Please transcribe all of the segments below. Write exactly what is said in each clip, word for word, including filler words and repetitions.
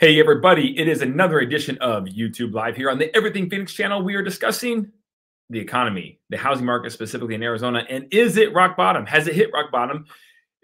Hey, everybody, it is another edition of YouTube Live here on the Everything Phoenix channel. We are discussing the economy, the housing market, specifically in Arizona. And is it rock bottom? Has it hit rock bottom?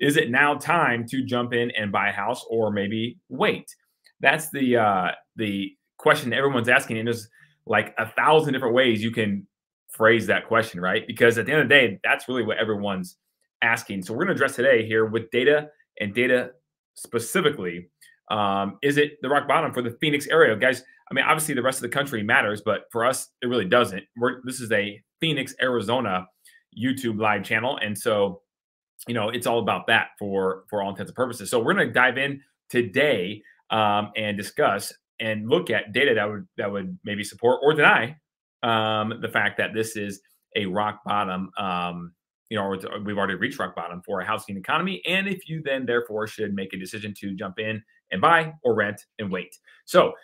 Is it now time to jump in and buy a house or maybe wait? That's the uh, the question that everyone's asking. And there's like a thousand different ways you can phrase that question, right? Because at the end of the day, that's really what everyone's asking. So we're going to address today here with data and data specifically. Um, is it the rock bottom for the Phoenix area? Guys, I mean, obviously the rest of the country matters, but for us, it really doesn't. We're, this is a Phoenix, Arizona YouTube live channel. And so, you know, it's all about that for, for all intents and purposes. So we're going to dive in today um, and discuss and look at data that would, that would maybe support or deny um, the fact that this is a rock bottom, um, you know, or we've already reached rock bottom for a housing economy. And if you then therefore should make a decision to jump in and buy or rent and wait. So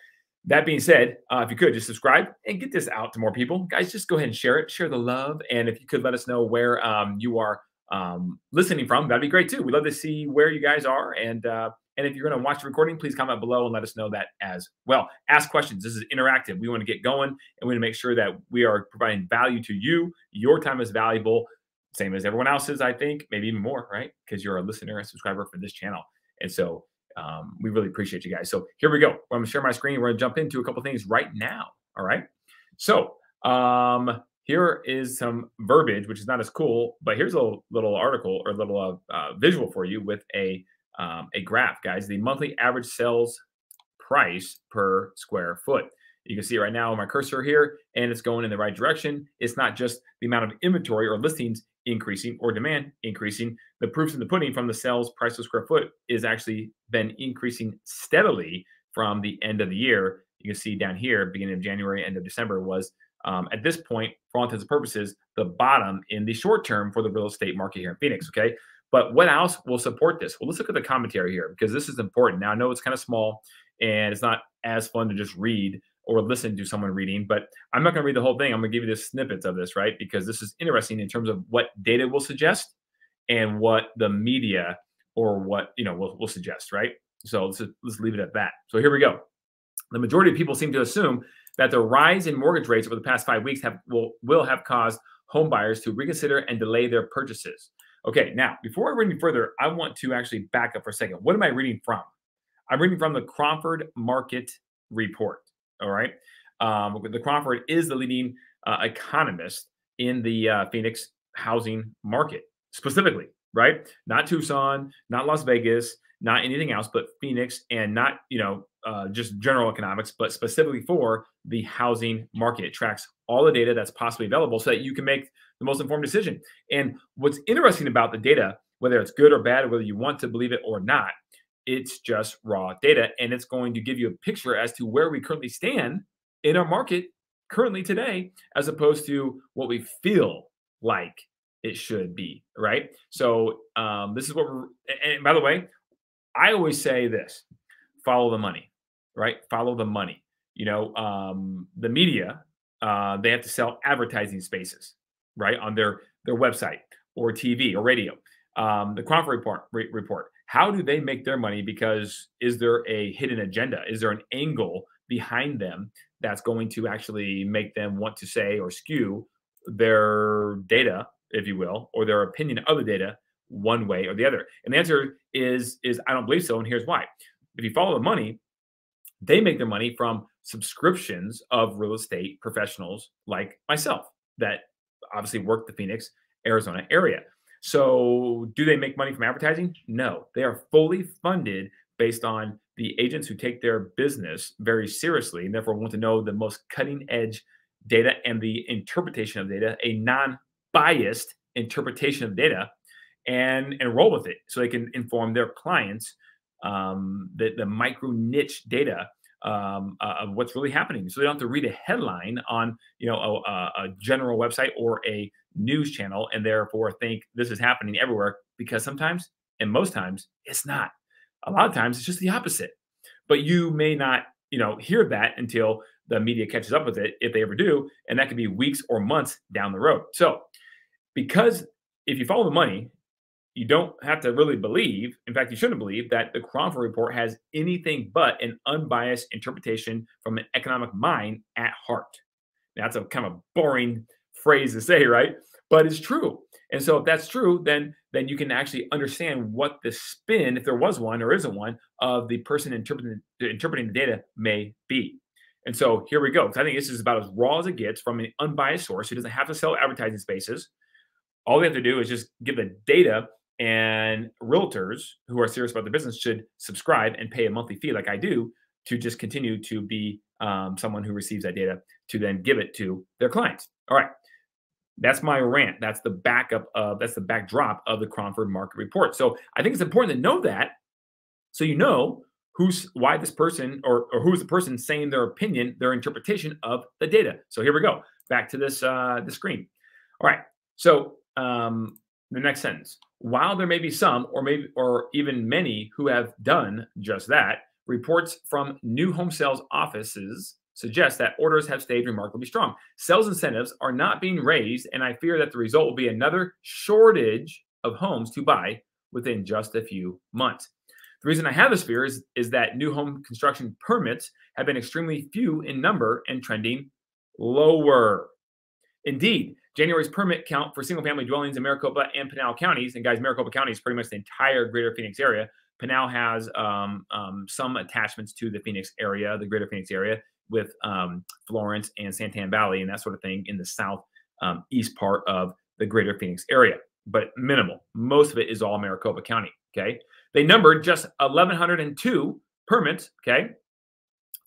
that being said, uh, if you could just subscribe and get this out to more people, guys, just go ahead and share it, share the love. And if you could let us know where um, you are um, listening from, that'd be great too. We'd love to see where you guys are. And, uh, and if you're going to watch the recording, please comment below and let us know that as well. Ask questions. This is interactive. We want to get going and we want to make sure that we are providing value to you. Your time is valuable. Same as everyone else's, I think, maybe even more, right? Because you're a listener and subscriber for this channel. And so um, we really appreciate you guys. So here we go. I'm going to share my screen. We're going to jump into a couple things right now. All right. So um, here is some verbiage, which is not as cool, but here's a little, little article or a little uh, uh, visual for you with a, um, a graph, guys. The monthly average sales price per square foot. You can see right now my cursor here, and it's going in the right direction. It's not just the amount of inventory or listings increasing or demand increasing. The proof's in the pudding from the sales price per square foot is actually been increasing steadily from the end of the year. You can see down here, beginning of January, end of December was um, at this point, for all intents and purposes, the bottom in the short term for the real estate market here in Phoenix. Okay. But what else will support this? Well, let's look at the commentary here because this is important. Now I know it's kind of small and it's not as fun to just read or listen to someone reading, but I'm not going to read the whole thing. I'm going to give you the snippets of this, right? Because this is interesting in terms of what data will suggest and what the media or what, you know, will, will suggest, right? So let's, let's leave it at that. So here we go. The majority of people seem to assume that the rise in mortgage rates over the past five weeks have will, will have caused home buyers to reconsider and delay their purchases. Okay, now, before I read any further, I want to actually back up for a second. What am I reading from? I'm reading from the Cromford Market Report. All right. Um, the Cromford is the leading uh, economist in the uh, Phoenix housing market specifically, right? Not Tucson, not Las Vegas, not anything else, but Phoenix, and not, you know, uh, just general economics, but specifically for the housing market. It tracks all the data that's possibly available so that you can make the most informed decision. And what's interesting about the data, whether it's good or bad, whether you want to believe it or not, it's just raw data, and it's going to give you a picture as to where we currently stand in our market currently today, as opposed to what we feel like it should be, right? So um, this is what we're, and by the way, I always say this, follow the money, right? Follow the money. You know, um, the media, uh, they have to sell advertising spaces, right? On their, their website or T V or radio. Um, the Cromford report, re report. How do they make their money? Because is there a hidden agenda? Is there an angle behind them that's going to actually make them want to say or skew their data, if you will, or their opinion of the data one way or the other? And the answer is, is I don't believe so. And here's why. If you follow the money, they make their money from subscriptions of real estate professionals like myself that obviously work the Phoenix, Arizona area. So do they make money from advertising? No, they are fully funded based on the agents who take their business very seriously and therefore want to know the most cutting edge data and the interpretation of data, a non-biased interpretation of data, and, and roll with it so they can inform their clients um, the, the micro niche data um, uh, of what's really happening. So they don't have to read a headline on, you know, a, a general website or a news channel and therefore think this is happening everywhere, because sometimes and most times it's not. A lot of times it's just the opposite, but you may not, you know, hear that until the media catches up with it, if they ever do, and that could be weeks or months down the road. So because if you follow the money, you don't have to really believe, in fact, you shouldn't believe, that the Cromford Report has anything but an unbiased interpretation from an economic mind at heart. Now, that's a kind of boring phrase to say, right? But it's true. And so if that's true, then, then you can actually understand what the spin, if there was one or isn't one, of the person interpreting, interpreting the data may be. And so here we go. So I think this is about as raw as it gets from an unbiased source who doesn't have to sell advertising spaces. All they have to do is just give the data, and realtors who are serious about the business should subscribe and pay a monthly fee like I do to just continue to be um, someone who receives that data to then give it to their clients. All right. That's my rant. That's the backup of, that's the backdrop of the Cromford Market Report. So I think it's important to know that, so you know who's, why this person or, or who's the person saying their opinion, their interpretation of the data. So here we go. Back to this, uh, the screen. All right. So um, the next sentence. While there may be some, or maybe, or even many who have done just that, reports from new home sales offices suggest that orders have stayed remarkably strong. Sales incentives are not being raised, and I fear that the result will be another shortage of homes to buy within just a few months. The reason I have this fear is, is that new home construction permits have been extremely few in number and trending lower. Indeed, January's permit count for single-family dwellings in Maricopa and Pinal counties, and guys, Maricopa County is pretty much the entire greater Phoenix area. Pinal has um, um, some attachments to the Phoenix area, the greater Phoenix area, with um, Florence and Santan Valley and that sort of thing in the south um, east part of the greater Phoenix area, but minimal. Most of it is all Maricopa County, okay? They numbered just eleven oh two permits, okay,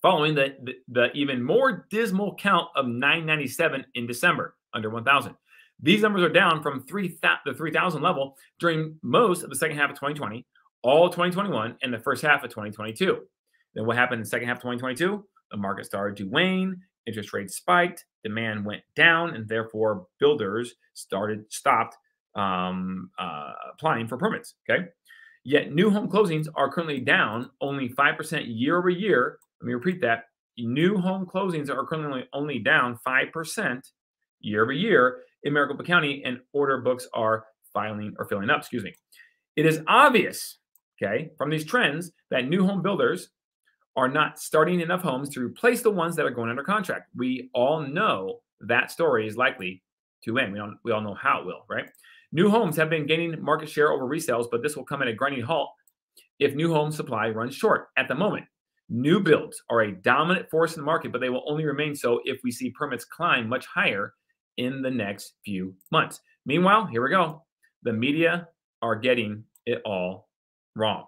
following the, the, the even more dismal count of nine ninety-seven in December. Under one thousand. These numbers are down from three, the three thousand level during most of the second half of twenty twenty, all of twenty twenty-one, and the first half of twenty twenty-two. Then what happened in the second half of twenty twenty-two? The market started to wane, interest rates spiked, demand went down, and therefore builders started stopped um, uh, applying for permits, okay? Yet new home closings are currently down only five percent year over year. Let me repeat that. New home closings are currently only down five percent year over year in Maricopa County, and order books are filing or filling up, excuse me. It is obvious, okay, from these trends that new home builders are not starting enough homes to replace the ones that are going under contract. We all know that story is likely to end. We don't, we all know how it will, right? New homes have been gaining market share over resales, but this will come at a grinding halt if new home supply runs short. At the moment, new builds are a dominant force in the market, but they will only remain so if we see permits climb much higher in the next few months. Meanwhile, here we go. The media are getting it all wrong.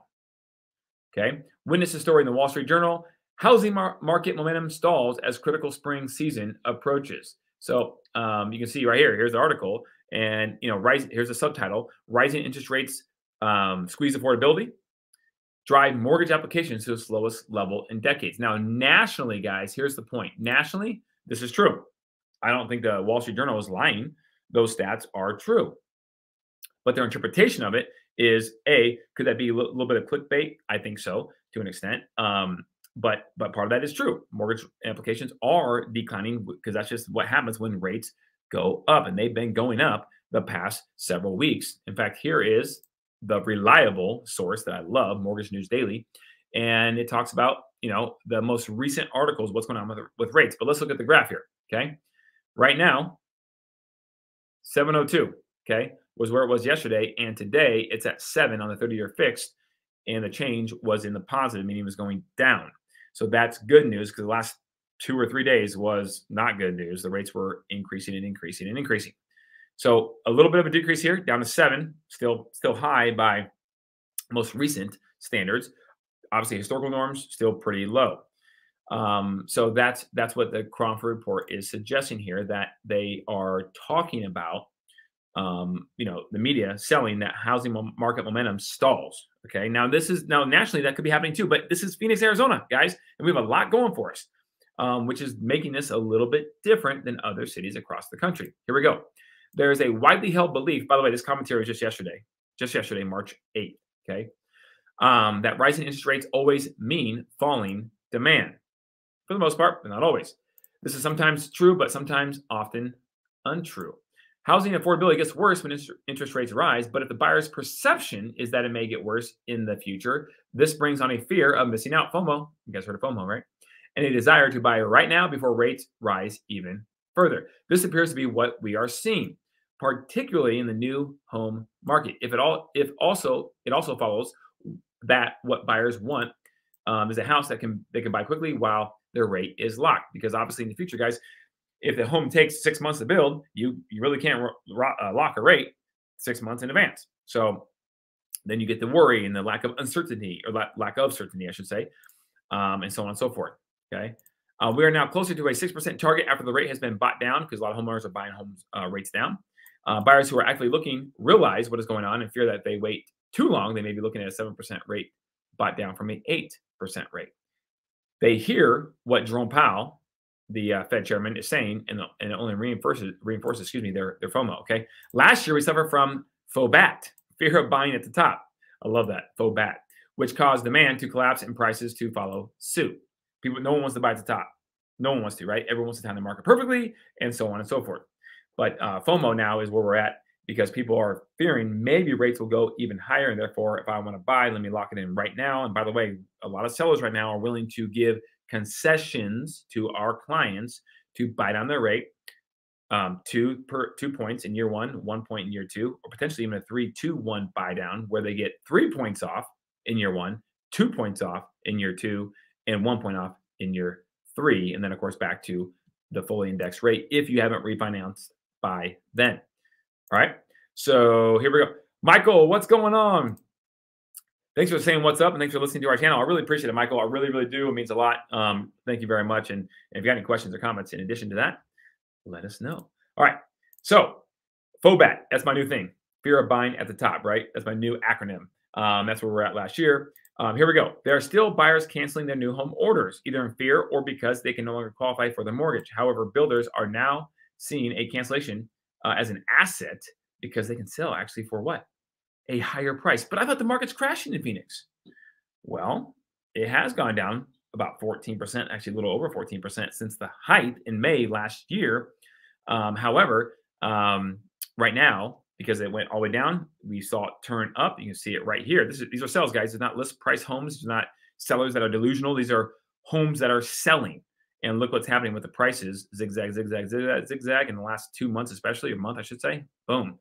Okay. Witness the story in the Wall Street Journal. Housing mar market momentum stalls as critical spring season approaches. So um, you can see right here, here's the article. And, you know, rise, here's the subtitle. Rising interest rates um, squeeze affordability, drive mortgage applications to its lowest level in decades. Now, nationally, guys, here's the point. Nationally, this is true. I don't think the Wall Street Journal is lying. Those stats are true. But their interpretation of it is, A, could that be a little bit of clickbait? I think so, to an extent. Um, but but part of that is true. Mortgage applications are declining because that's just what happens when rates go up. And they've been going up the past several weeks. In fact, here is the reliable source that I love, Mortgage News Daily. And it talks about, you know, the most recent articles, what's going on with, with rates. But let's look at the graph here, okay? Right now, seven oh two, okay, was where it was yesterday. And today it's at seven on the thirty-year fixed. And the change was in the positive, meaning it was going down. So that's good news, because the last two or three days was not good news. The rates were increasing and increasing and increasing. So a little bit of a decrease here, down to seven, still, still high by most recent standards. Obviously, historical norms, still pretty low. Um, so that's, that's what the Cromford Report is suggesting here, that they are talking about, um, you know, the media selling that housing market momentum stalls. Okay. Now this is now nationally that could be happening too, but this is Phoenix, Arizona, guys. And we have a lot going for us, um, which is making this a little bit different than other cities across the country. Here we go. There is a widely held belief, by the way, this commentary was just yesterday, just yesterday, March eighth. Okay. Um, that rising interest rates always mean falling demand. For the most part, but not always. This is sometimes true, but sometimes often untrue. Housing affordability gets worse when interest rates rise, but if the buyer's perception is that it may get worse in the future, this brings on a fear of missing out, FOMO. You guys heard of FOMO, right? And a desire to buy right now before rates rise even further. This appears to be what we are seeing, particularly in the new home market. If it all, if also it also follows that what buyers want um, is a house that can they can buy quickly while their rate is locked, because obviously in the future, guys, if the home takes six months to build, you you really can't ro uh, lock a rate six months in advance. So then you get the worry and the lack of uncertainty, or la lack of certainty, I should say, um, and so on and so forth. Okay, uh, we are now closer to a six percent target after the rate has been bought down, because a lot of homeowners are buying homes uh, rates down. Uh, buyers who are actually looking realize what is going on and fear that if they wait too long, they may be looking at a seven percent rate bought down from an eight percent rate. They hear what Jerome Powell, the uh, Fed chairman, is saying, and, and it only reinforces, reinforces, excuse me, their, their FOMO, okay? Last year, we suffered from FOBAT, fear of buying at the top. I love that, FOBAT, which caused demand to collapse and prices to follow suit. People, no one wants to buy at the top. No one wants to, right? Everyone wants to time the market perfectly, and so on and so forth. But uh, FOMO now is where we're at, because people are fearing maybe rates will go even higher, and therefore, if I want to buy, let me lock it in right now. And by the way, a lot of sellers right now are willing to give concessions to our clients to buy down their rate, um, two per two points in year one, one point in year two, or potentially even a three, two, one buy down, where they get three points off in year one, two points off in year two, and one point off in year three. And then of course, back to the fully indexed rate if you haven't refinanced by then. All right, so here we go. Michael, what's going on? Thanks for saying what's up, and thanks for listening to our channel. I really appreciate it, Michael. I really, really do. It means a lot. Um, thank you very much. And if you got any questions or comments in addition to that, let us know. All right. So FOBAT, that's my new thing. Fear of buying at the top, right? That's my new acronym. Um, that's where we were at last year. Um, here we go. There are still buyers canceling their new home orders, either in fear or because they can no longer qualify for their mortgage. However, builders are now seeing a cancellation uh, as an asset, because they can sell actually for what? A higher price. But I thought the market's crashing in Phoenix. Well, it has gone down about fourteen percent, actually a little over fourteen percent since the height in May last year. Um, however, um, right now, because it went all the way down, we saw it turn up. You can see it right here. This is, these are sales, guys. It's not list price homes. It's not sellers that are delusional. These are homes that are selling. And look what's happening with the prices. Zigzag, zigzag, zigzag, zigzag. In the last two months, especially a month, I should say. Boom.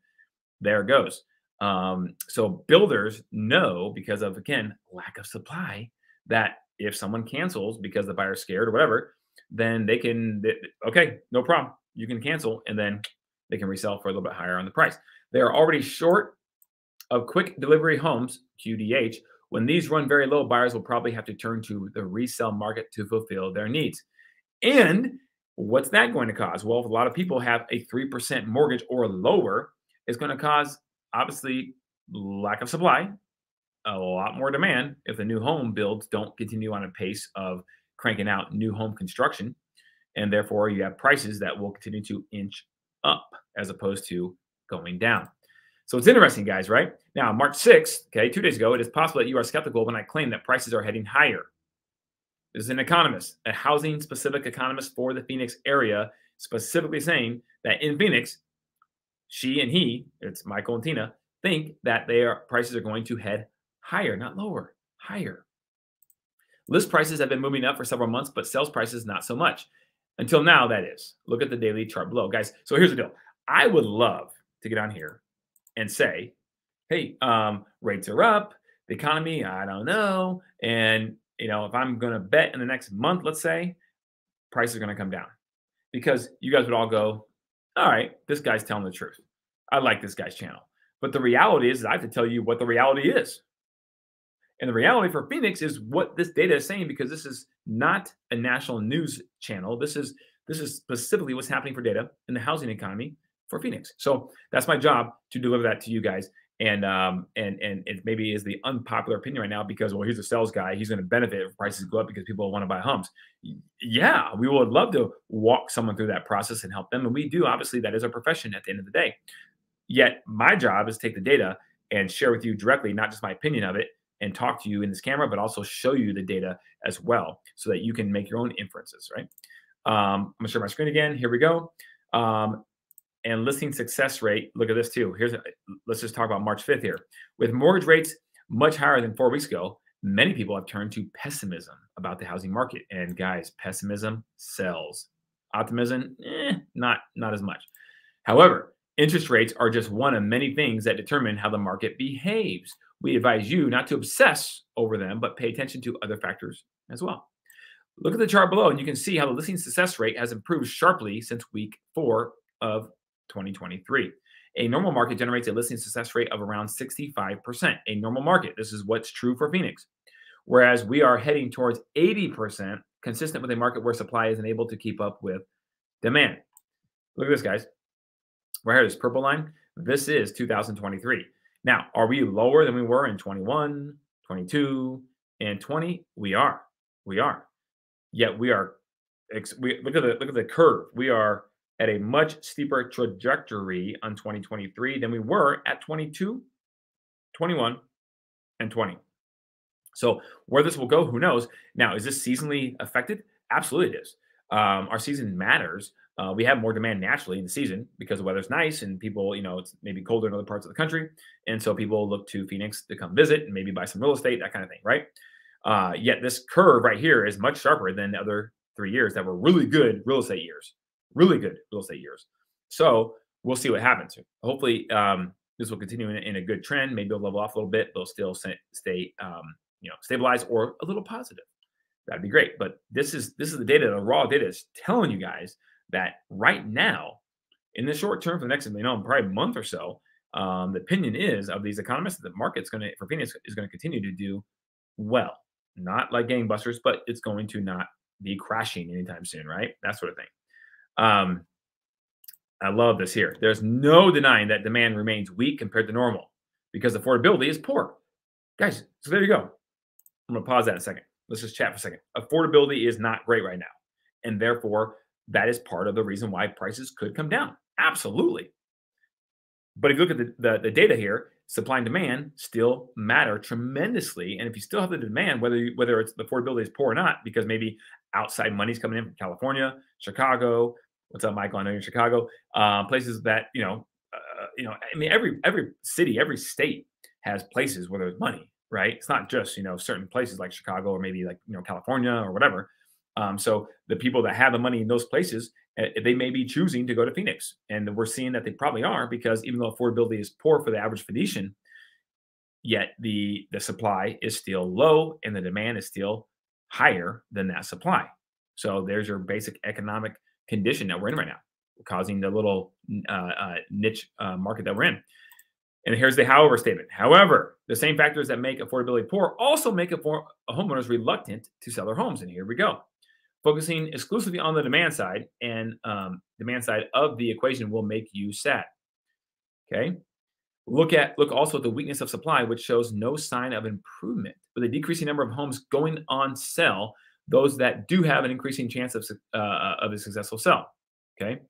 There it goes. Um, so builders know, because of, again, lack of supply, that if someone cancels because the buyer's scared or whatever, then they can, they, okay, no problem. You can cancel, and then they can resell for a little bit higher on the price. They are already short of quick delivery homes, Q D H. When these run very low, buyers will probably have to turn to the resale market to fulfill their needs. And what's that going to cause? Well, if a lot of people have a three percent mortgage or lower, it's going to cause, obviously, lack of supply, a lot more demand if the new home builds don't continue on a pace of cranking out new home construction. And therefore, you have prices that will continue to inch up as opposed to going down. So it's interesting, guys, right? Now, March sixth, okay, two days ago, it is possible that you are skeptical when I claim that prices are heading higher. This is an economist, a housing-specific economist for the Phoenix area, specifically saying that in Phoenix, she and he, it's Michael and Tina, think that their prices are going to head higher, not lower, higher. List prices have been moving up for several months, but sales prices not so much. Until now, that is. Look at the daily chart below. Guys, so here's the deal. I would love to get on here and say, hey, um, rates are up, the economy, I don't know. And, you know, if I'm going to bet in the next month, let's say, prices are going to come down. Because you guys would all go, all right, this guy's telling the truth. I like this guy's channel. But the reality is, I have to tell you what the reality is. And the reality for Phoenix is what this data is saying, because this is not a national news channel. This is, this is specifically what's happening for data in the housing economy for Phoenix. So that's my job, to deliver that to you guys. And um, and and it maybe is the unpopular opinion right now, because, well, he's a sales guy. He's going to benefit if prices go up because people want to buy homes. Yeah, we would love to walk someone through that process and help them. And we do, obviously, that is our profession at the end of the day. Yet my job is to take the data and share with you directly, not just my opinion of it, and talk to you in this camera, but also show you the data as well so that you can make your own inferences, right? Um, I'm going to share my screen again. Here we go. Um, and listing success rate. Look at this too. Here's, let's just talk about March fifth here. With mortgage rates much higher than four weeks ago, many people have turned to pessimism about the housing market. And guys, pessimism sells. Optimism, eh, not, not as much. However, interest rates are just one of many things that determine how the market behaves. We advise you not to obsess over them, but pay attention to other factors as well. Look at the chart below, and you can see how the listing success rate has improved sharply since week four of twenty twenty-three. A normal market generates a listing success rate of around sixty-five percent. A normal market, this is what's true for Phoenix. Whereas we are heading towards eighty percent, consistent with a market where supply isn't able to keep up with demand. Look at this, guys. Right here, this purple line, this is two thousand twenty-three. Now, are we lower than we were in twenty-one, twenty-two, and twenty? We are. We are. Yet we are, we, look at the look at the curve. We are at a much steeper trajectory on twenty twenty-three than we were at twenty-two, twenty-one, and twenty. So where this will go, who knows? Now, is this seasonally affected? Absolutely it is. Um, our season matters. Uh, we have more demand naturally in the season because the weather's nice and people, you know, it's maybe colder in other parts of the country. And so people look to Phoenix to come visit and maybe buy some real estate, that kind of thing, right? Uh, yet this curve right here is much sharper than the other three years that were really good real estate years, really good real estate years. So we'll see what happens. Hopefully um, this will continue in, in a good trend. Maybe it'll level off a little bit. They'll still stay, um, you know, stabilized or a little positive. That'd be great. But this is, this is the data, the raw data is telling you guys that right now, in the short term, for the next, you know, probably a month or so, um, the opinion is of these economists that the market's going to, for Phoenix, is going to continue to do well. Not like gangbusters, but it's going to not be crashing anytime soon, right? That sort of thing. Um, I love this here. There's no denying that demand remains weak compared to normal because affordability is poor. Guys, so there you go. I'm going to pause that in a second. Let's just chat for a second. Affordability is not great right now. And therefore, that is part of the reason why prices could come down. Absolutely. But if you look at the, the, the data here, supply and demand still matter tremendously. And if you still have the demand, whether you, whether it's the affordability is poor or not, because maybe outside money's coming in from California, Chicago. What's up, Michael? I know you're in Chicago. Uh, places that, you know, uh, you know, I mean, every every city, every state has places where there's money, right? It's not just, you know, certain places like Chicago or maybe like, you know, California or whatever. Um, so the people that have the money in those places, they may be choosing to go to Phoenix. And we're seeing that they probably are, because even though affordability is poor for the average Phoenician, yet the, the supply is still low and the demand is still higher than that supply. So there's your basic economic condition that we're in right now, causing the little uh, uh, niche uh, market that we're in. And here's the however statement. However, the same factors that make affordability poor also make homeowners reluctant to sell their homes. And here we go. Focusing exclusively on the demand side and um, demand side of the equation will make you sad. Okay. Look at, look also at the weakness of supply, which shows no sign of improvement. With a decreasing number of homes going on sale, those that do have an increasing chance of, uh, of a successful sell. Okay.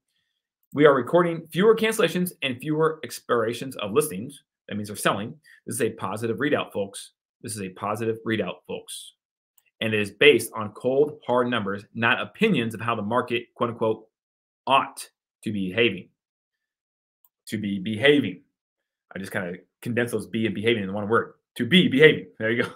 We are recording fewer cancellations and fewer expirations of listings. That means they're selling. This is a positive readout, folks. This is a positive readout, folks. And it is based on cold, hard numbers, not opinions of how the market, quote unquote, ought to be behaving. To be behaving. I just kind of condensed those be and behaving in one word. To be behaving. There you go.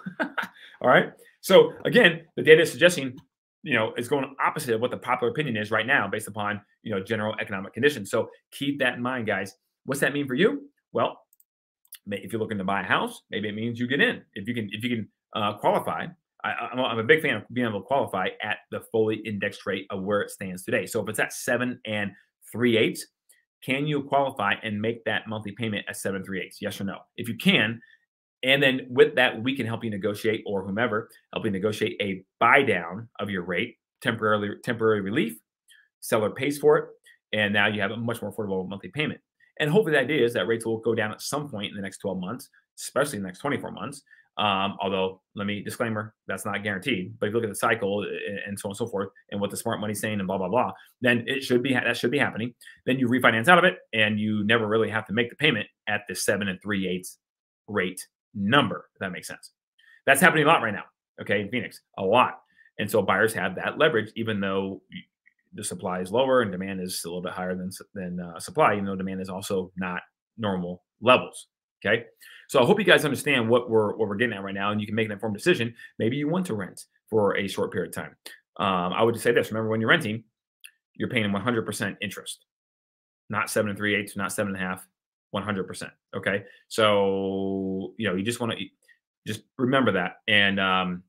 All right. So again, the data is suggesting, you know, it's going opposite of what the popular opinion is right now based upon, you know, general economic conditions. So keep that in mind, guys. What's that mean for you? Well, if you're looking to buy a house, maybe it means you get in. If you can, if you can uh, qualify. I, I'm a big fan of being able to qualify at the fully indexed rate of where it stands today. So if it's at seven and three eighths, can you qualify and make that monthly payment at seven three eighths? Yes or no? If you can, and then with that, we can help you negotiate, or whomever, help you negotiate a buy down of your rate, temporarily temporary relief. Seller pays for it, and now you have a much more affordable monthly payment. And hopefully, the idea is that rates will go down at some point in the next twelve months, especially in the next twenty-four months. Um, although, let me disclaimer, that's not guaranteed. But if you look at the cycle and, and so on and so forth, and what the smart money's saying and blah, blah, blah, then it should be, that should be happening. Then you refinance out of it and you never really have to make the payment at the seven and three eighths rate number. If that makes sense. That's happening a lot right now. Okay. In Phoenix, a lot. And so buyers have that leverage, even though the supply is lower and demand is a little bit higher than, than uh, supply, even though demand is also not normal levels. Okay. So I hope you guys understand what we're, what we're getting at right now, and you can make an informed decision. Maybe you want to rent for a short period of time. Um, I would just say this, remember when you're renting, you're paying one hundred percent interest, not seven and three eighths, not seven and a half, one hundred percent. Okay. So, you know, you just want to just remember that. And, um,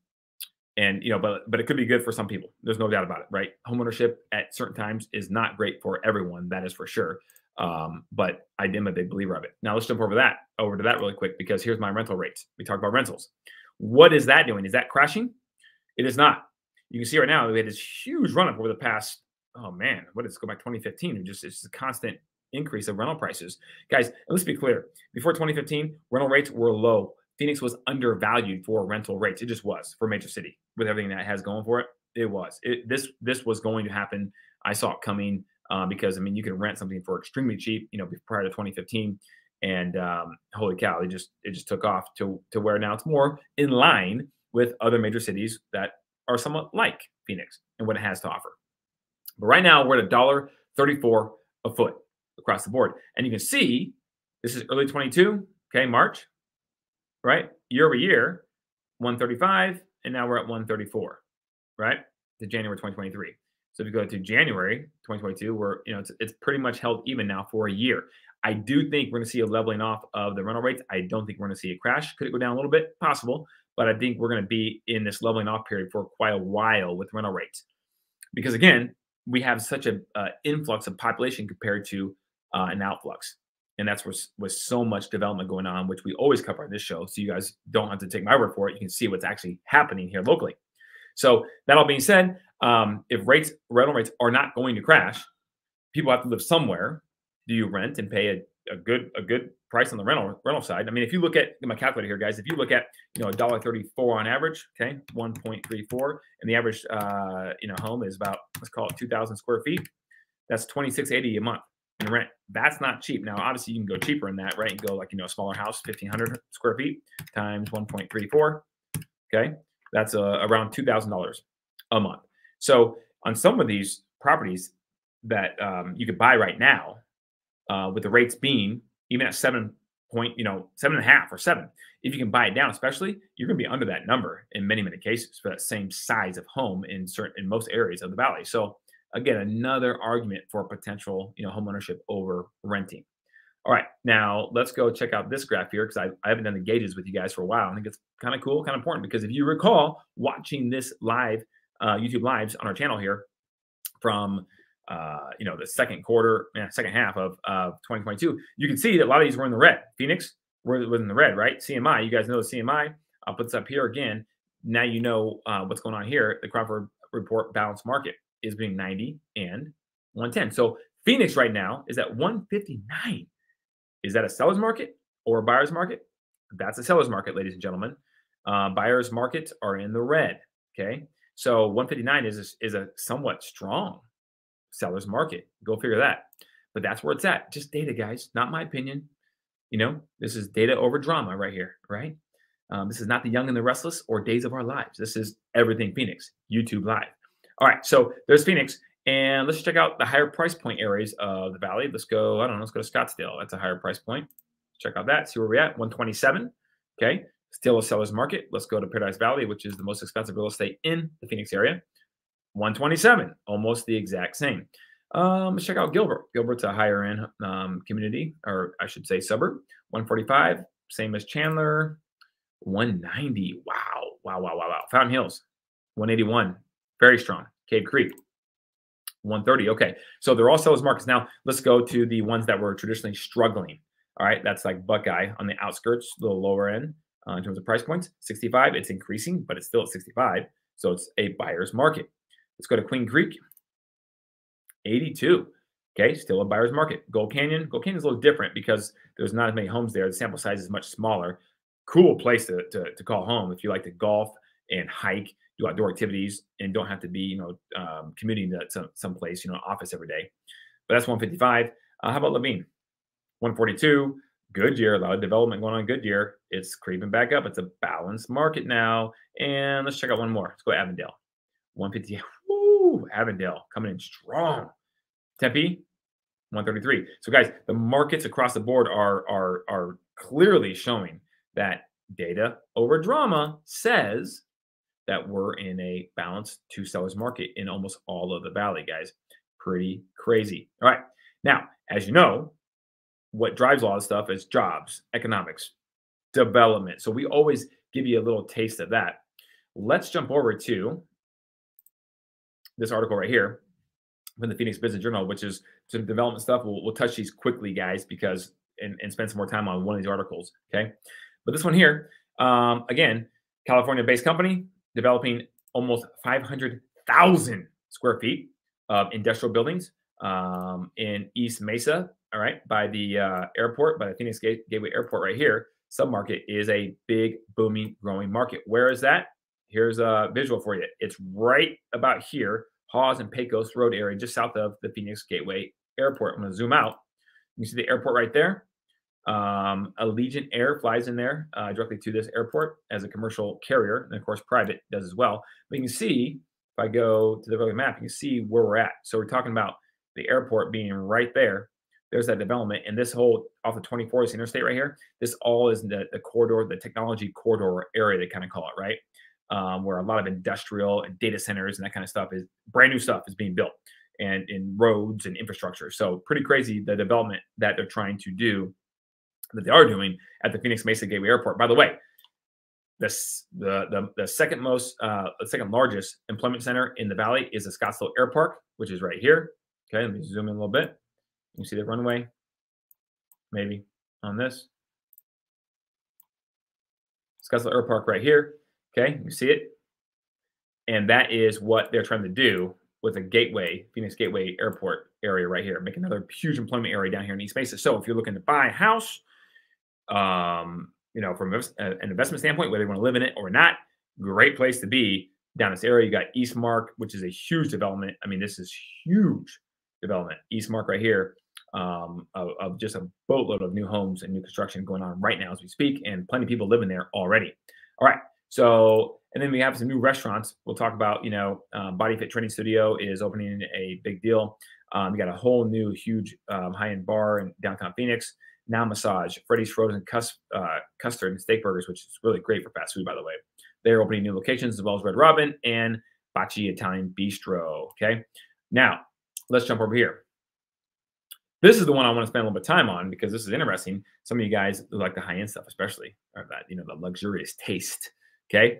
and, you know, but, but it could be good for some people. There's no doubt about it, right? Homeownership at certain times is not great for everyone. That is for sure. Um, but I am a big believer of it. Now let's jump over that, over to that really quick, because here's my rental rates. We talked about rentals. What is that doing? Is that crashing? It is not. You can see right now we had this huge run up over the past, oh man, what is it? Go back twenty fifteen. It just, it's just a constant increase of rental prices. Guys, and let's be clear. Before twenty fifteen, rental rates were low. Phoenix was undervalued for rental rates. It just was, for a major city. With everything that has going for it, it was. It, this this was going to happen. I saw it coming. Uh, because, I mean, you can rent something for extremely cheap, you know, prior to twenty fifteen, and um, holy cow, it just it just took off to to where now it's more in line with other major cities that are somewhat like Phoenix and what it has to offer. But right now we're at one dollar thirty-four a foot across the board, and you can see this is early twenty-two, okay, March, right, year over year, one thirty-five, and now we're at one thirty-four, right, to January twenty twenty-three. So if you go to January twenty twenty-two, we're, you know, it's, it's pretty much held even now for a year. I do think we're going to see a leveling off of the rental rates. I don't think we're going to see a crash. Could it go down a little bit? Possible. But I think we're going to be in this leveling off period for quite a while with rental rates. Because again, we have such an uh, influx of population compared to uh, an outflux. And that's with, with so much development going on, which we always cover on this show. So you guys don't have to take my word for it. You can see what's actually happening here locally. So that all being said, um, if rates, rental rates are not going to crash, people have to live somewhere. Do you rent and pay a, a good a good price on the rental rental side? I mean, if you look at my calculator here, guys, if you look at, you know, one dollar thirty-four on average, okay, one point three four, and the average uh, you know, home is about, let's call it two thousand square feet. That's twenty-six eighty a month in rent. That's not cheap. Now, obviously, you can go cheaper in that, right? You can go like, you know, a smaller house, fifteen hundred square feet times one point three four, okay. That's uh, around two thousand dollars a month. So on some of these properties that um, you could buy right now, uh, with the rates being even at seven point, you know, seven and a half or seven, if you can buy it down, especially, you're going to be under that number in many, many cases for that same size of home in certain, in most areas of the valley. So again, another argument for potential, you know, homeownership over renting. All right, now let's go check out this graph here, because I, I haven't done the gauges with you guys for a while. I think it's kind of cool, kind of important, because if you recall watching this live, uh, YouTube lives on our channel here from, uh, you know, the second quarter, yeah, second half of uh, twenty twenty-two, you can see that a lot of these were in the red. Phoenix was in the red, right? C M I, you guys know the C M I. I'll put this up here again. Now you know uh, what's going on here. The Cromford Report balance market is between ninety and one ten. So Phoenix right now is at one fifty-nine. Is that a seller's market or a buyer's market? That's a seller's market, ladies and gentlemen. Uh, buyer's markets are in the red, okay? So one fifty-nine is a, is a somewhat strong seller's market. Go figure that. But that's where it's at. Just data, guys, not my opinion. You know, this is data over drama right here, right? Um, this is not The Young and the Restless or Days of Our Lives. This is Everything Phoenix, YouTube Live. All right, so there's Phoenix. And let's check out the higher price point areas of the valley. Let's go, I don't know, let's go to Scottsdale. That's a higher price point. Check out that, see where we're at, one twenty-seven, okay? Still a seller's market. Let's go to Paradise Valley, which is the most expensive real estate in the Phoenix area. one twenty-seven, almost the exact same. Um, let's check out Gilbert. Gilbert's a higher end um, community, or I should say suburb. one forty-five, same as Chandler. one ninety, wow, wow, wow, wow, wow. Fountain Hills, one eighty-one, very strong. Cave Creek, one thirty. Okay. So they're all sellers markets. Now let's go to the ones that were traditionally struggling. All right. That's like Buckeye on the outskirts, a little lower end uh, in terms of price points, sixty-five. It's increasing, but it's still at sixty-five. So it's a buyer's market. Let's go to Queen Creek, eighty-two. Okay. Still a buyer's market. Gold Canyon. Gold Canyon is a little different because there's not as many homes there. The sample size is much smaller. Cool place to, to, to call home if you like to golf and hike, do outdoor activities, and don't have to be, you know, um, commuting to some someplace, you know, office every day. But that's one fifty-five. Uh, how about Levine? one forty-two. Goodyear, a lot of development going on in Goodyear. It's creeping back up. It's a balanced market now. And let's check out one more. Let's go to Avondale. one fifty. Woo! Woo, Avondale coming in strong. Tempe, one thirty-three. So guys, the markets across the board are, are, are clearly showing that data over drama says that we're in a balanced two sellers market in almost all of the valley, guys. Pretty crazy. All right. Now, as you know, what drives a lot of stuff is jobs, economics, development. So we always give you a little taste of that. Let's jump over to this article right here from the Phoenix Business Journal, which is some development stuff. We'll, we'll touch these quickly, guys, because and, and spend some more time on one of these articles. Okay. But this one here, um, again, California-based company developing almost five hundred thousand square feet of industrial buildings um, in East Mesa. All right. By the uh, airport, by the Phoenix Gateway Airport right here. Submarket is a big, booming, growing market. Where is that? Here's a visual for you. It's right about here, Hawes and Pecos Road area, just south of the Phoenix Gateway Airport. I'm going to zoom out. You see the airport right there. Um, Allegiant Air flies in there uh, directly to this airport as a commercial carrier. And of course, private does as well. But you can see, if I go to the map, you can see where we're at. So we're talking about the airport being right there. There's that development. And this whole off the twenty-fourth interstate right here, this all is the, the corridor, the technology corridor area, they kind of call it, right? Um, where a lot of industrial and data centers and that kind of stuff is brand new stuff is being built and in roads and infrastructure. So pretty crazy, the development that they're trying to do, that they are doing at the Phoenix Mesa Gateway Airport. By the way, this, the, the, the second most, uh, the second largest employment center in the valley is the Scottsdale Air Park, which is right here. Okay, let me zoom in a little bit. You see the runway, maybe on this Scottsdale Air Park right here. Okay, you see it, and that is what they're trying to do with a gateway, Phoenix Gateway Airport area right here, make another huge employment area down here in East Mesa. So if you're looking to buy a house, um, you know, from a, an investment standpoint, whether you want to live in it or not, great place to be down this area. You got Eastmark, which is a huge development. I mean, this is huge development. Eastmark right here. Um, of, of just a boatload of new homes and new construction going on right now as we speak, and plenty of people living there already. All right. So, and then we have some new restaurants. We'll talk about, you know, uh, Body Fit Training Studio is opening a big deal. Um, you got a whole new, huge um, high-end bar in downtown Phoenix. Now Massage, Freddy's Frozen Cus uh, Custard and Steak Burgers, which is really great for fast food, by the way. They're opening new locations as well as Red Robin and Bachi Italian Bistro. Okay. Now, let's jump over here. This is the one I want to spend a little bit of time on because this is interesting. Some of you guys who like the high-end stuff, especially, or that, you know, the luxurious taste, okay?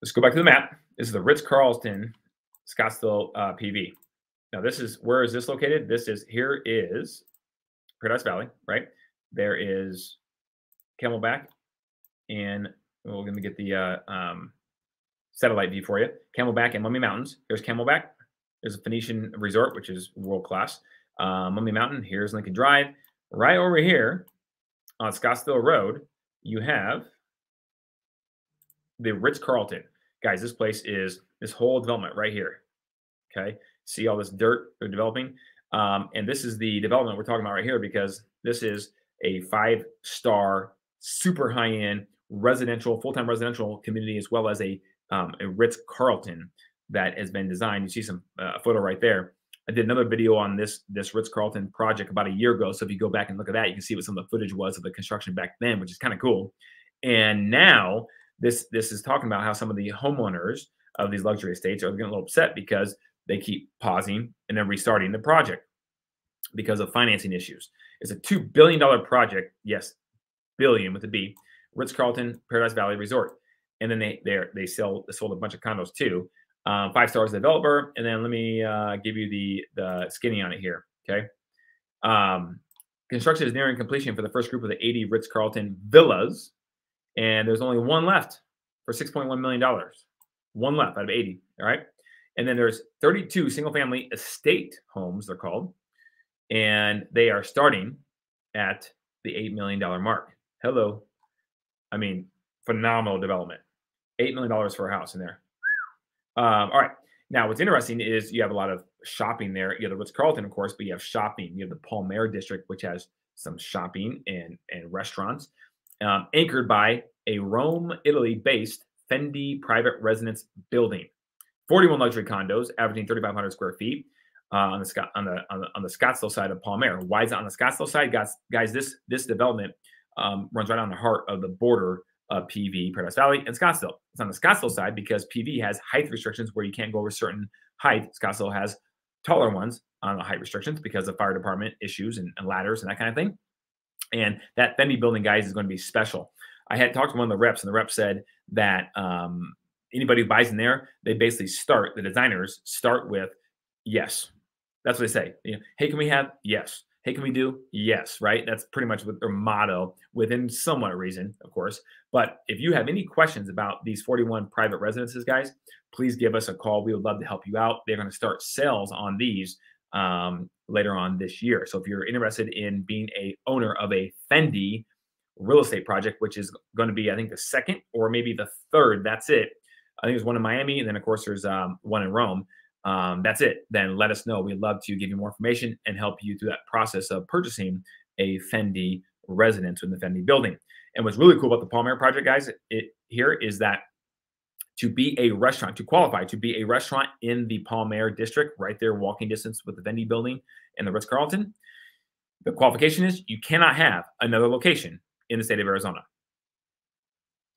Let's go back to the map. This is the Ritz-Carlton Scottsdale uh, P V. Now, this is, where is this located? This is, here is Paradise Valley, right? There is Camelback, and we're going to get the uh, um, satellite view for you. Camelback and Mummy Mountains. Here's Camelback. There's a Phoenician resort, which is world-class. Uh, Mummy Mountain, here's Lincoln Drive. Right over here on Scottsdale Road, you have the Ritz-Carlton. Guys, this place is this whole development right here, okay? See all this dirt they're developing? Um, and this is the development we're talking about right here because this is a five-star, super high-end residential, full-time residential community as well as a, um, a Ritz-Carlton that has been designed. You see some uh, photo right there. I did another video on this, this Ritz-Carlton project about a year ago. So if you go back and look at that, you can see what some of the footage was of the construction back then, which is kind of cool. And now this, this is talking about how some of the homeowners of these luxury estates are getting a little upset because they keep pausing and then restarting the project because of financing issues. It's a two billion dollar project. Yes, billion with a B. Ritz-Carlton Paradise Valley Resort. And then they, they, they sell, they sold a bunch of condos too. Um, five stars developer, and then let me uh, give you the the skinny on it here. Okay, um, construction is nearing completion for the first group of the eighty Ritz-Carlton villas, and there's only one left for six point one million dollars. One left out of eighty. All right, and then there's thirty-two single-family estate homes, they're called, and they are starting at the eight million dollar mark. Hello, I mean phenomenal development. Eight million dollars for a house in there. Um, all right. Now, what's interesting is you have a lot of shopping there. You have the Ritz-Carlton, of course, but you have shopping. You have the Palmer District, which has some shopping and, and restaurants, um, anchored by a Rome, Italy-based Fendi private residence building. forty-one luxury condos, averaging thirty-five hundred square feet uh, on, the, on, the, on the on the Scottsdale side of Palmer. Why is it on the Scottsdale side, guys? Guys, this this development um, runs right down the heart of the border of P V, Paradise Valley, and Scottsdale. It's on the Scottsdale side because P V has height restrictions where you can't go over certain height. Scottsdale has taller ones on the height restrictions because of fire department issues and, and ladders and that kind of thing. And that Fendi building, guys, is going to be special. I had talked to one of the reps, and the rep said that um, anybody who buys in there, they basically start, the designers start with yes. That's what they say. You know, hey, can we have? Yes. Hey, can we do? Yes, right? That's pretty much what their motto, within somewhat reason, of course. But if you have any questions about these forty-one private residences, guys, please give us a call. We would love to help you out. They're going to start sales on these um, later on this year. So if you're interested in being a owner of a Fendi real estate project, which is going to be, I think, the second or maybe the third. That's it. I think there's one in Miami. And then, of course, there's um, one in Rome. Um, that's it. Then let us know. We'd love to give you more information and help you through that process of purchasing a Fendi residence in the Fendi building. And what's really cool about the Palmer project, guys, it, here is that to be a restaurant, to qualify, to be a restaurant in the Palmer district, right there, walking distance with the Fendi building and the Ritz-Carlton, the qualification is you cannot have another location in the state of Arizona.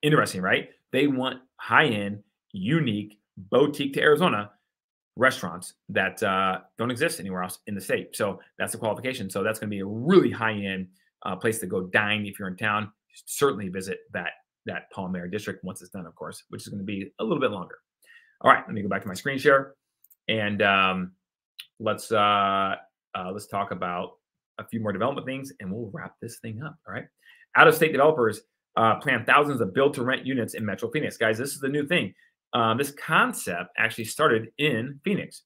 Interesting, right? They want high-end, unique, boutique to Arizona restaurants that uh, don't exist anywhere else in the state. So that's the qualification. So that's going to be a really high-end uh, place to go dine if you're in town. Certainly visit that that Palmer district once it's done, of course, which is going to be a little bit longer. All right, let me go back to my screen share, and um, let's uh, uh, let's talk about a few more development things, and we'll wrap this thing up. All right. Out-of-state developers uh, plan thousands of build-to-rent units in Metro Phoenix. Guys, this is the new thing. Um, this concept actually started in Phoenix.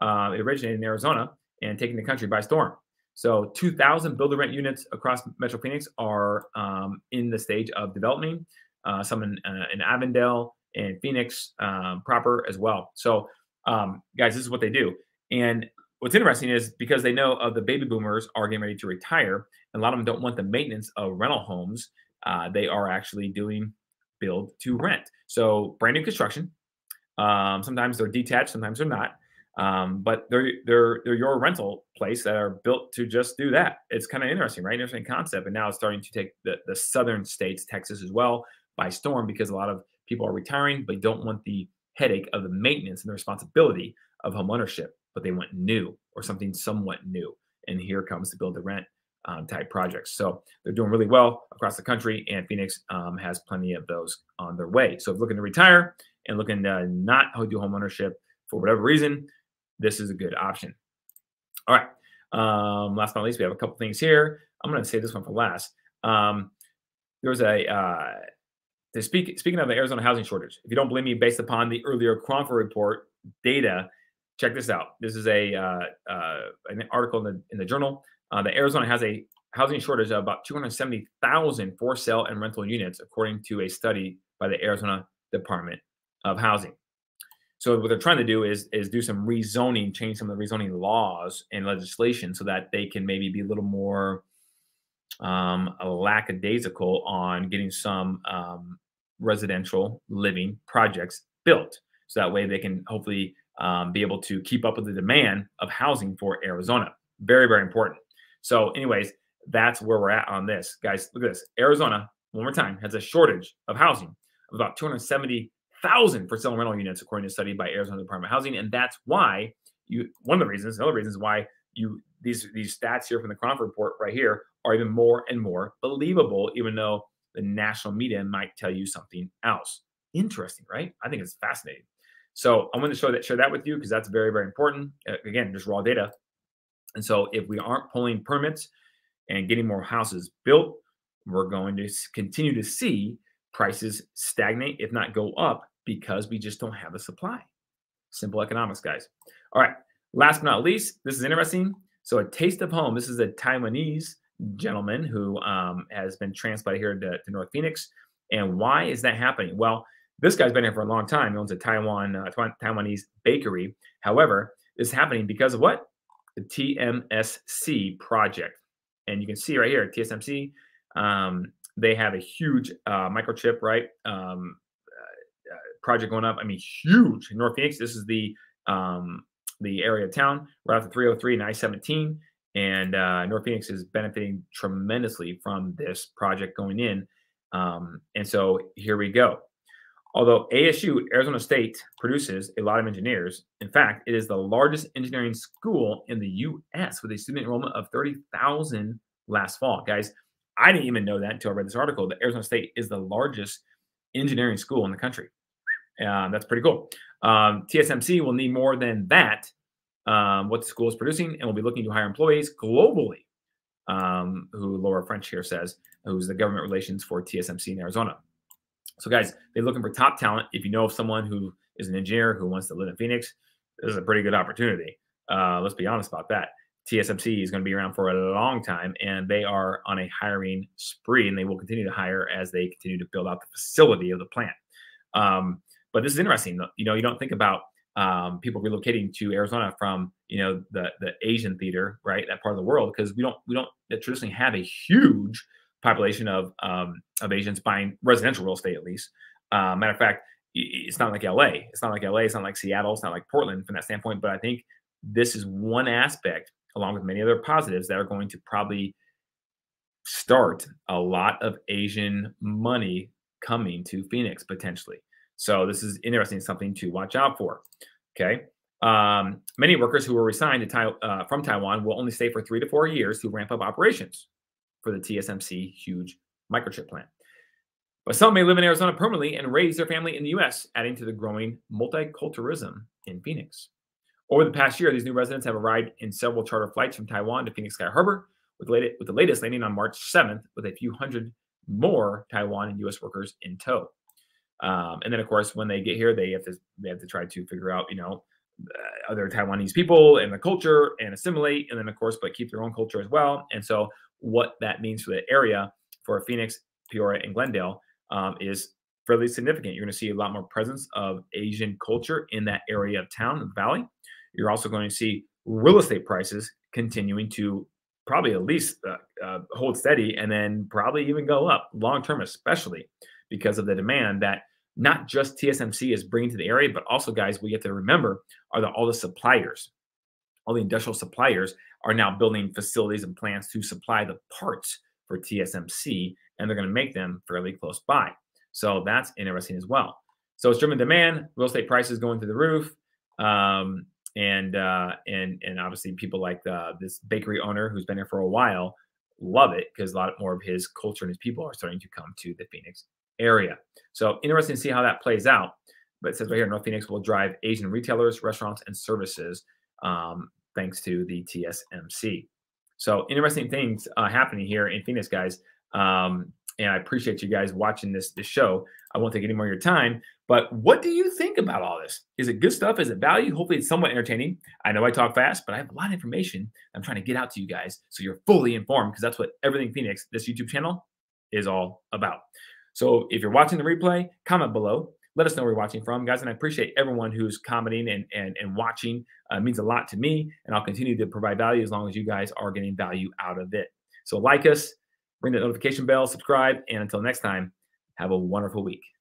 Uh, it originated in Arizona and taking the country by storm. So two thousand build-to-rent units across Metro Phoenix are um, in the stage of developing, uh, some in, uh, in Avondale and Phoenix um, proper as well. So, um, guys, this is what they do. And what's interesting is because they know of the baby boomers are getting ready to retire, and a lot of them don't want the maintenance of rental homes. Uh, they are actually doing build to rent. So brand new construction. Um, sometimes they're detached, sometimes they're not. Um, but they're they're they're your rental place that are built to just do that. It's kind of interesting, right? Interesting concept. And now it's starting to take the, the southern states, Texas as well, by storm because a lot of people are retiring, but don't want the headache of the maintenance and the responsibility of homeownership. But they want new or something somewhat new. And here comes the build to rent um, type projects. So they're doing really well across the country, and Phoenix um, has plenty of those on their way. So if looking to retire and looking to not do homeownership for whatever reason, this is a good option. All right. Um, last but not least, we have a couple things here. I'm going to save this one for last. Um, there was a, uh, to speak, speaking of the Arizona housing shortage, if you don't believe me, based upon the earlier Cromford Report data, check this out. This is a uh, uh, an article in the, in the journal uh, that Arizona has a housing shortage of about two hundred seventy thousand for sale and rental units, according to a study by the Arizona Department of Housing. So what they're trying to do is, is do some rezoning, change some of the rezoning laws and legislation so that they can maybe be a little more um, lackadaisical on getting some um, residential living projects built. So that way they can hopefully Um, be able to keep up with the demand of housing for Arizona. Very, very important. So anyways, that's where we're at on this. Guys, look at this. Arizona, one more time, has a shortage of housing of about two hundred seventy thousand for sale and rental units, according to a study by Arizona Department of Housing. And that's why you, one of the reasons, another reason is why you, these, these stats here from the Cromford Report right here are even more and more believable, even though the national media might tell you something else. Interesting, right? I think it's fascinating. So I want to show that, share that with you because that's very, very important. Uh, again, just raw data. And so if we aren't pulling permits and getting more houses built, we're going to continue to see prices stagnate, if not go up, because we just don't have the supply. Simple economics, guys. All right. Last but not least, this is interesting. So a taste of home. This is a Taiwanese gentleman who um, has been transplanted here to, to North Phoenix. And why is that happening? Well, this guy's been here for a long time. He owns a Taiwan uh, Taiwanese bakery. However, this is happening because of what? The T S M C project. And you can see right here, T S M C, um, they have a huge uh, microchip, right, um, uh, project going up. I mean, huge in North Phoenix. This is the um, the area of town right off the three oh three and I seventeen. And uh, North Phoenix is benefiting tremendously from this project going in. Um, and so here we go. Although A S U, Arizona State, produces a lot of engineers, in fact, it is the largest engineering school in the U S with a student enrollment of thirty thousand last fall. Guys, I didn't even know that until I read this article, that Arizona State is the largest engineering school in the country. Uh, that's pretty cool. Um, T S M C will need more than that, um, what the school is producing, and will be looking to hire employees globally, um, who Laura French here says, who's the government relations for T S M C in Arizona. So guys, they're looking for top talent. If you know of someone who is an engineer who wants to live in Phoenix, this is a pretty good opportunity. Uh, let's be honest about that. T S M C is going to be around for a long time, and they are on a hiring spree, and they will continue to hire as they continue to build out the facility of the plant. Um, but this is interesting. You know, you don't think about um, people relocating to Arizona from, you know, the the Asian theater, right? That part of the world, because we don't we don't traditionally have a huge population of um, of Asians buying residential real estate, at least. Uh, matter of fact, it's not like L A. It's not like L A. It's not like Seattle. It's not like Portland from that standpoint. But I think this is one aspect, along with many other positives, that are going to probably start a lot of Asian money coming to Phoenix potentially. So this is interesting, something to watch out for. Okay. Um, many workers who were resigned to, uh, from Taiwan will only stay for three to four years to ramp up operations for the T S M C huge microchip plant. But some may live in Arizona permanently and raise their family in the U S, adding to the growing multiculturalism in Phoenix. Over the past year, these new residents have arrived in several charter flights from Taiwan to Phoenix Sky Harbor, with the latest landing on March seventh, with a few hundred more Taiwan and U S workers in tow. Um, and then, of course, when they get here, they have to they have to try to figure out, you know, other Taiwanese people and the culture and assimilate, and then, of course, but keep their own culture as well. And so, what that means for the area, for Phoenix, Peoria, and Glendale, um, is fairly significant. You're going to see a lot more presence of Asian culture in that area of town, the valley. You're also going to see real estate prices continuing to probably at least uh, uh, hold steady, and then probably even go up long term, especially because of the demand that not just T S M C is bringing to the area, but also, guys, we have to remember are that all the suppliers, all the industrial suppliers, are now building facilities and plants to supply the parts for T S M C, and they're going to make them fairly close by. So that's interesting as well. So it's driven demand, real estate prices going through the roof. Um, And, uh, and, and obviously people like the, this bakery owner who's been here for a while love it, because a lot more of his culture and his people are starting to come to the Phoenix area. So interesting to see how that plays out. But it says right here, North Phoenix will drive Asian retailers, restaurants, and services, um, thanks to the T S M C. So interesting things uh, happening here in Phoenix, guys. Um, and I appreciate you guys watching this, this show. I won't take any more of your time. But what do you think about all this? Is it good stuff? Is it value? Hopefully it's somewhat entertaining. I know I talk fast, but I have a lot of information I'm trying to get out to you guys so you're fully informed, because that's what Everything Phoenix, this YouTube channel, is all about. So if you're watching the replay, comment below. Let us know where you're watching from, guys. And I appreciate everyone who's commenting and, and, and watching. Uh, it means a lot to me, and I'll continue to provide value as long as you guys are getting value out of it. So like us, ring the notification bell, subscribe, and until next time, have a wonderful week.